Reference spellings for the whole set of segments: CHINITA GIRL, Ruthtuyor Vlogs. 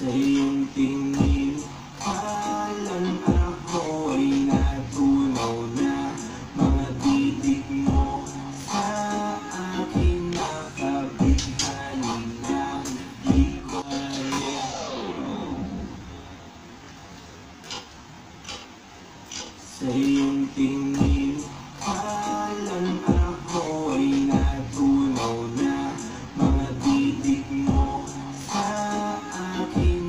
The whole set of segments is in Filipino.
Sa iyong tingin, alam ako ay natunaw na. Mga titik mo sa akin nakabighanin na hindi ko ayaw. Sa iyong tingin, alam ako ay natunaw na. Mga titik mo sa akin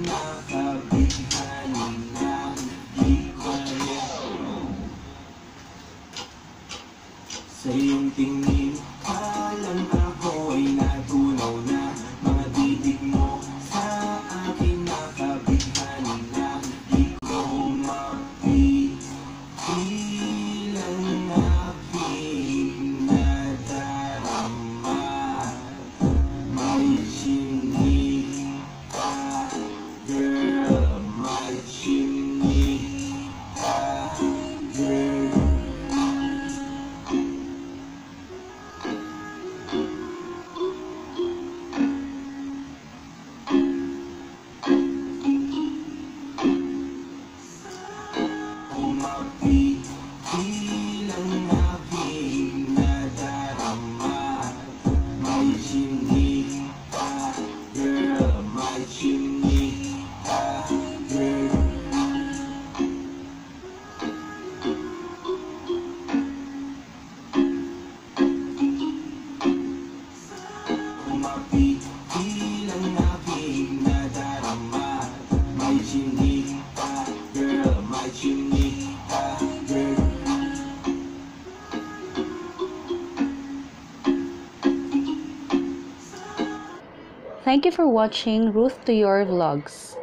sa iyong tingin, alam ako ay natunaw na. Mga titik mo sa akin nakabighanin na. Di ko mapigilan na pinadarama. My chinita, girl. My chinita, girl. Thank you for watching Ruthtuyor Vlogs.